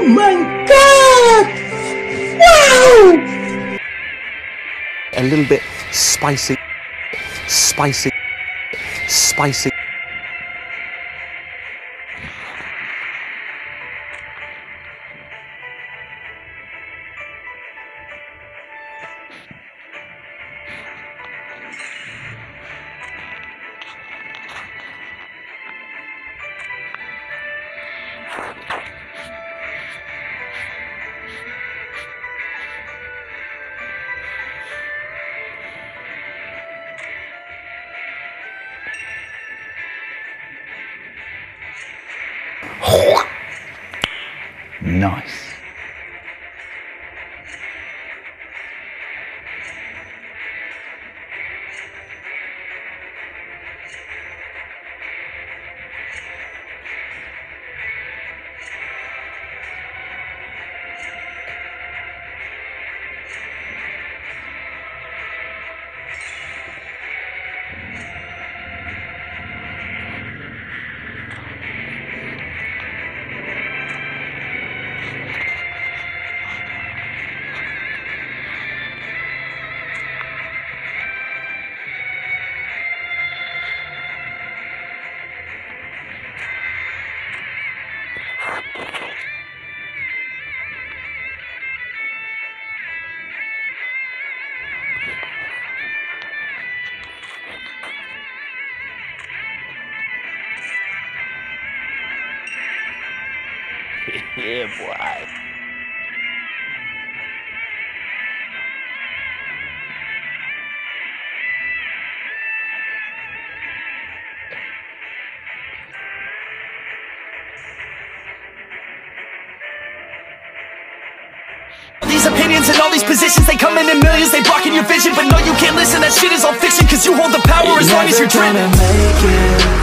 Oh my God! Wow! A little bit spicy, spicy, spicy. Nice. Yeah, boy. These opinions and all these positions, they come in millions, they blocking your vision. But no, you can't listen, that shit is all fiction, cause you hold the power as long as you're dreaming.